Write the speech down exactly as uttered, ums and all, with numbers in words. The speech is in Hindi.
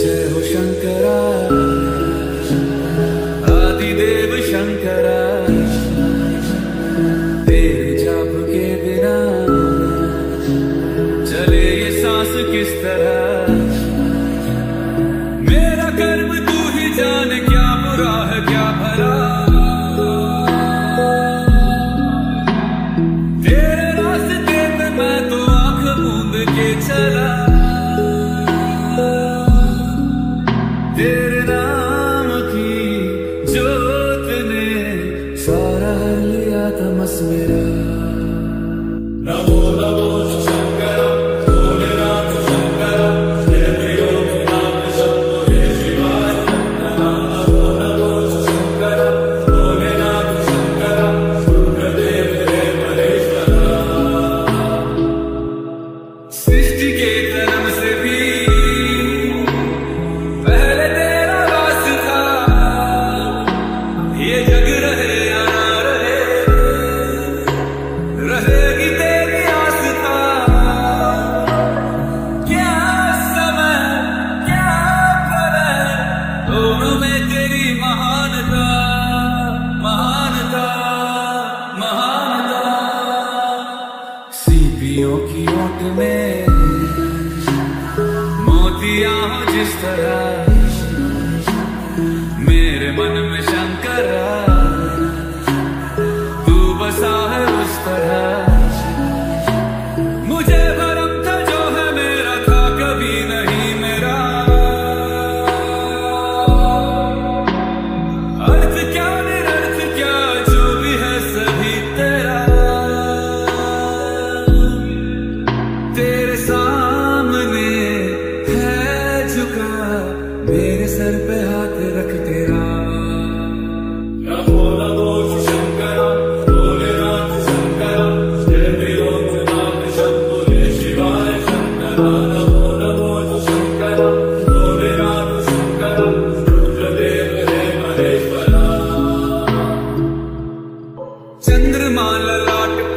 जय हो शंकरा, आदिदेव शंकरा। तेरे जाप के बिना चले ये सांस किस तरह। मेरा कर्म तू ही जाने, क्या बुरा है क्या भला। तेरे रास्ते पे मैं तो आँख मूंद के चला। तेरे नाम की जोत ने सारा हर लिया तमस मेरा। नमो नमो शंकरा, भोलेनाथ शंकरा, देवियों के नाम शंभो हे शिवाय। नमो नमो शंकरा, भोलेनाथ शंकरा, रुद्रदेव हे महेश्वरा। सृष्टि के जन्म से भी की ओट में मोतिया हो जिस तरह। मेरे मन में शंकरा तू बसा है उस तरह। मुझे भरम था जो है मेरा, था कभी नहीं मेरा। अर्थ क्या निरर्थ क्या, जो भी है सभी तेरा। तेरे सामने है झुका, मेरे सर पे हाथ रख तेरा। नमो नमो शंकरा, भोलेनाथ शंकरा, देवियों के नाम शंभो हे शिवाय। नमो नमो शंकरा, भोलेनाथ शंकरा, रुद्रदेव हे महेश्वरा। चंद्रमा ललाट